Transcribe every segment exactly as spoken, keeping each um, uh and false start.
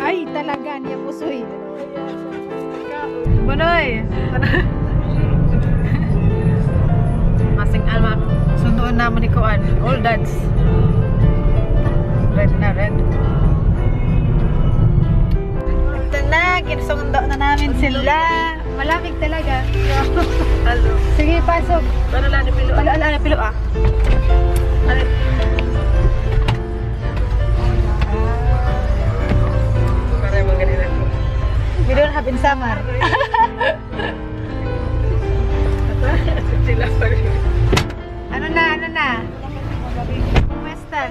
Ay, talaga niya po suy. Bunoy! Masing alma, sunduan naman ni Kuan. All dance. Red na, red. Ito na, kinsundo na namin sila. Malamig talaga. Sige, pasok. Palala na pilo. Palala na pilo, ah. We don't have in summer. Ano na, ano na? Kumestas?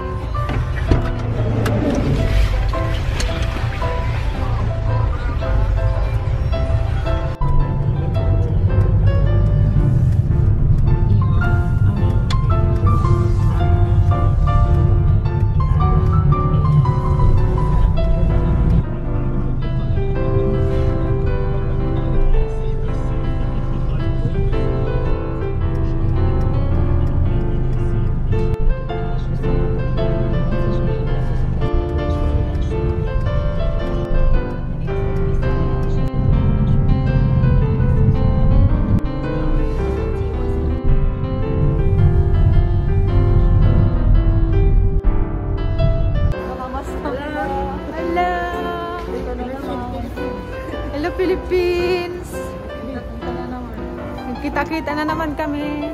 Philippines. Kita-kita na naman kami.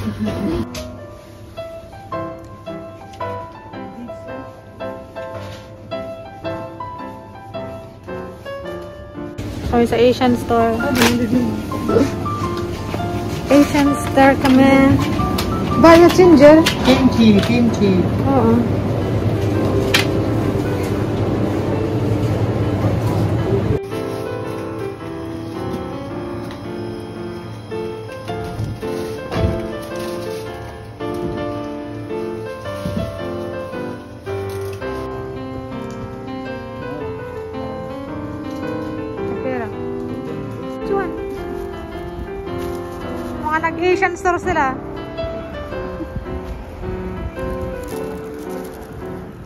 Kami sa Asian store. Asian store kami. Bayo ginger. Kimchi, kimchi. Oo. Asian store sila.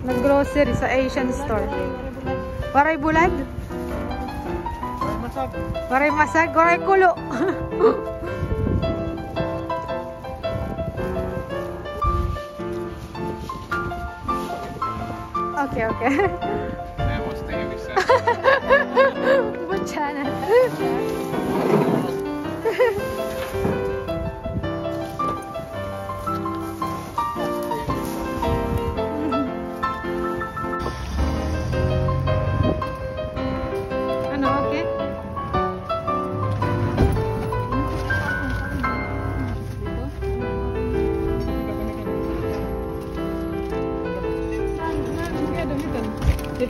Nag-grocery sa Asian store. Waray bulad? Waray masag? Waray masag? Waray kulo? Okay, okay. Nemos tayo isa. Buncha na. Ano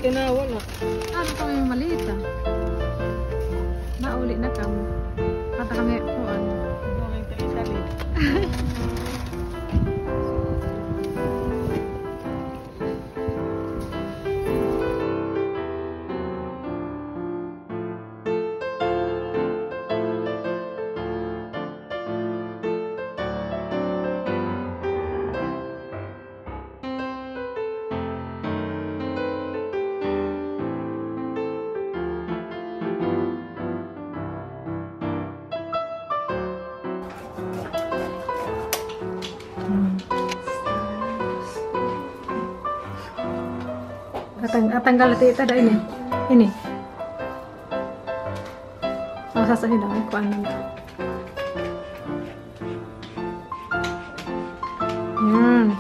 Tiene una bola. Ah, ito kami maliit ah. Nauli na kami. Kata kami po ano. Buking talisali. Tanggal itu ada ini, ini. Kalau saya sedang kuan. Hmm.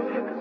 Just